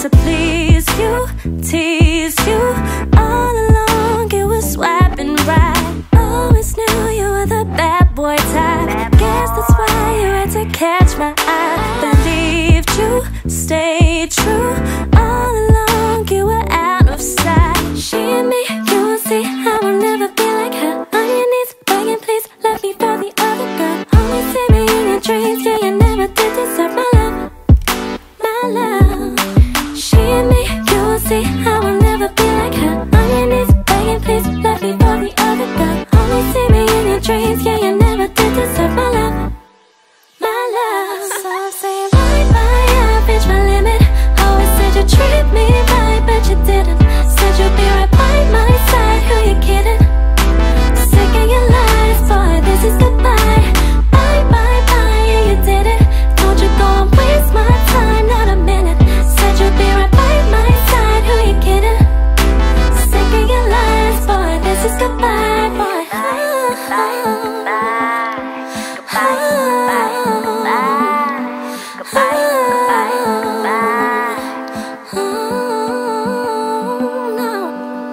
To please you, tease you. All along it was swap and ride. Always knew you were the bad boy type. Guess that's why you had to catch my eye. Believed you, stayed true. All along you were out of sight. She and me, you will see how I'll never be like her. On your knees, begging please, let me find the other girl. Always see me in your dreams, yeah, you never did deserve my love, my love. See how I'll never be like her. On your knees, begging please, let me for the other girl. Only see me in your dreams, yeah, you never did deserve my love, my love. So I'm saying bye-bye, I've reached my limit. Always said you'd treat me right, but you didn't. Said you'd be right by my side, who you kidding? Sick of your lies, boy, this is goodbye. Bye, bye, bye, yeah, you did it. Told you go and waste my time, not a minute. Said you'd be right by my side. This is goodbye, boy. Goodbye, goodbye, goodbye, goodbye, goodbye. Oh, no.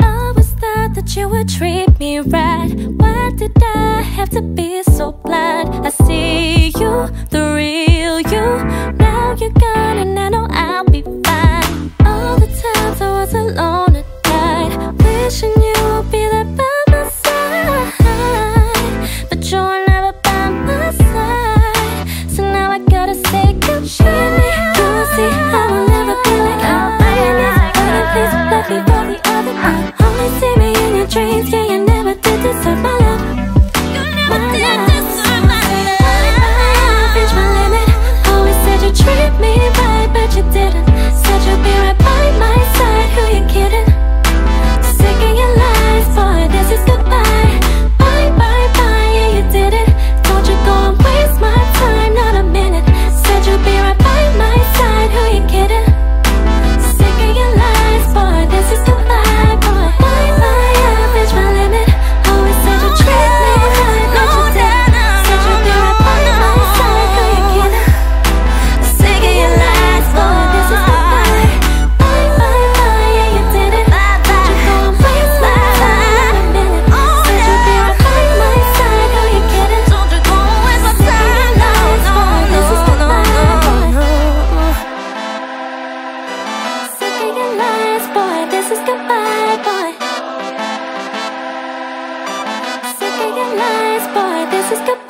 I always thought that you would treat me right. Why did I have to be so blind? I see you, the real you. Now you're gone and I know I'll be fine. All the times I was alone at night, wishing you would be there by my side, but you're never by my side. So now I gotta say goodbye. You will see how I'll never be like her. On your knees, begging please, let me for the other girl. Only see me in your dreams, yeah, you never did deserve my love, my love. So bye-bye, I've reached my limit. Always said you'd treat me right, but you didn't. Said you'd be right by my side, who you kidding? Boy, this is goodbye. Bye, bye, bye, yeah, you did it. Told you go and waste my time, not a minute. Said you'd be right by my side, who you kidding? Sick of your lies, boy, this is goodbye, boy. Bye, bye, I've reached my limit. Always said you'd treat me right, but you didn't. Said you'd be right by my side, who you kidding? Sick of your lies, boy, this is goodbye. Bye, bye, bye, yeah, you did it. Told you go and waste my time. This is goodbye.